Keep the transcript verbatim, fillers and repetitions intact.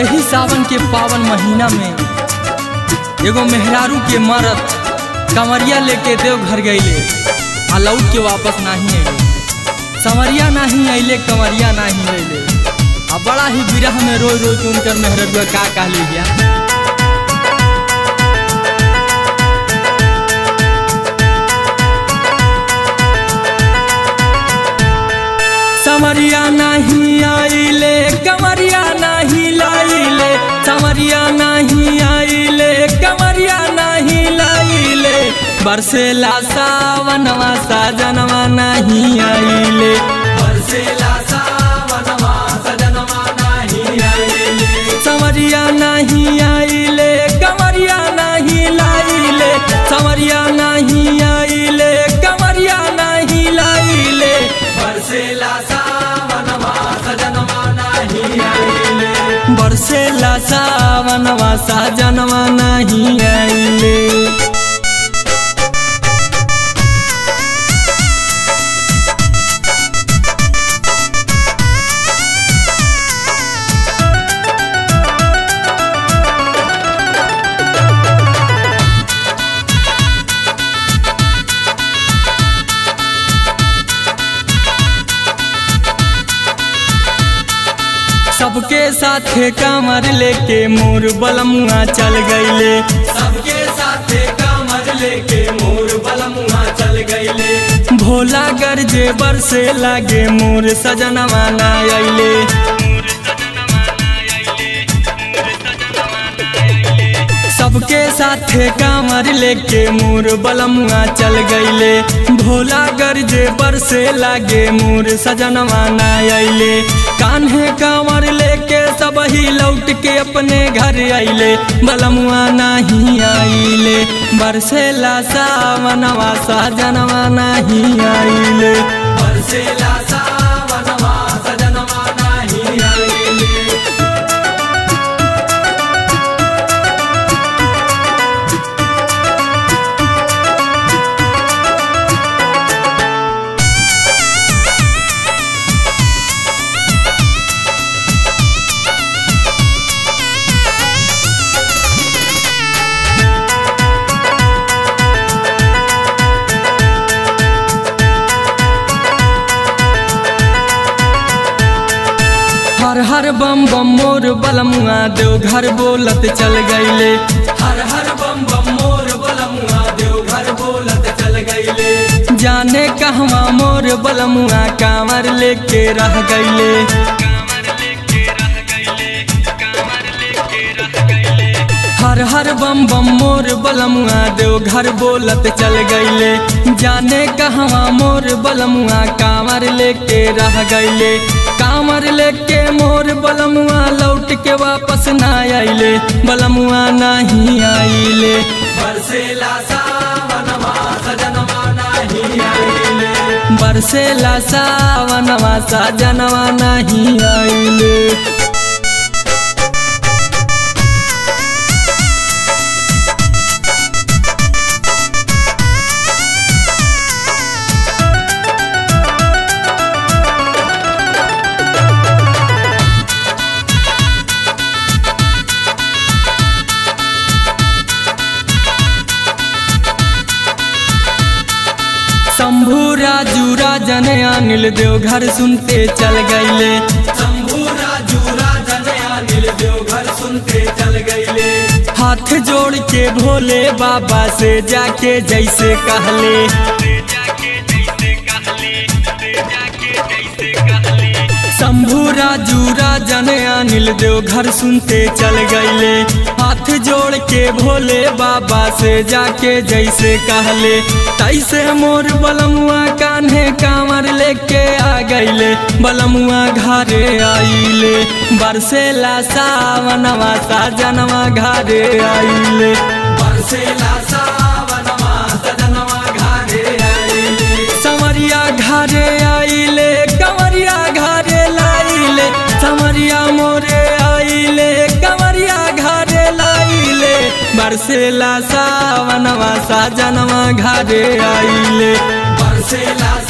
यही सावन के पावन महीना में एगो मेहरारू के मरद कंवरिया लेके देवघर गईले आ लौट के वापस नहीं आईले। संवरिया नहीं आईले कंवरिया नहीं आईले। आ बड़ा ही विरह में रोई रोई के उनकर मेहररुआ का कहली गया। संवरिया नहीं आइले कंवरिया नहीं लाइले। संवरिया नहीं आइले कंवरिया नहीं लाइले। बरसेला सावनवा सजनवा नहीं आइले। बरसेला सावनवा सजनवा नहीं आइले। संवरिया नहीं आइले कंवरिया नहीं लाइले। संवरिया नहीं आइले कंवरिया नहीं लाइले। बरसेला बरसेला सावनवा सजनवा नहीं आइले। सबके साथे कमर लेके मोर बलमुआ चल गईले। सबके साथे कमर लेके मोर बलमुआ चल गईले। भोला गरजे बरसे लागे मोर सजनवा ना आइले। सबके साथे कमर लेके मोर बलमुआ चल गईले। भोला गरजे बरसे लागे मोर सजनवा ना आइले। कान्हे कंवर लेके सब ही लौट के अपने घर आइले। बलमुआ नहीं आइले। बरसेला सावनवा सजनवा नहीं आइले। बरसेला सावनवा सजनवा नहीं आइले। हर हर बम बम मोर बलमुआ देवघर बोलत चल गईले। हर हर बम बम मोर बलमुआ देवघर बोलत चल गईले। जाने कहवा मोर बलमुआ कांवर लेके रह गईले। कांवर लेके रह गईले। कांवर लेके रह गईले। हर हर बम बम मोर बलमुआ देवघर बोलत चल गईले। जाने कहवा मोर बलमुआ कांवर लेके रह गईले। कांवर लेके मोर बलमुआ लौट के वापस ना आइले। बलमुआ नहीं आइले। बरसेला सावनवा सजनवा नहीं आइले। बरसेला सावनवा सजनवा नहीं आइले। शंभू राजू राजन अनिल देवघर सुनते चल गईले। शंभू राजू राजन अनिल देवघर सुनते चल गईले। हाथ जोड़ के भोले बाबा से जाके जैसे कहले। शंभू राजू राजन अनिल देवघर सुनते चल गईले। हाथ जोड़ के भोले बाबा से जाके जैसे कहले। तैसे मोर बलमुआ कान्हे कांवर लेके आ गईले। बलमुआ घरे आइले। बरसेला सावनवा सजनवा घरे आइले। बरसेला सावनवा सजनवा घरे आइले। संवरिया घरे आइले कंवरिया घरे लाइले। संवरिया मोरे आइले कंवरिया घरे लाइले। बरसेला सावनवा सजनवा घरे आइले। बरसेला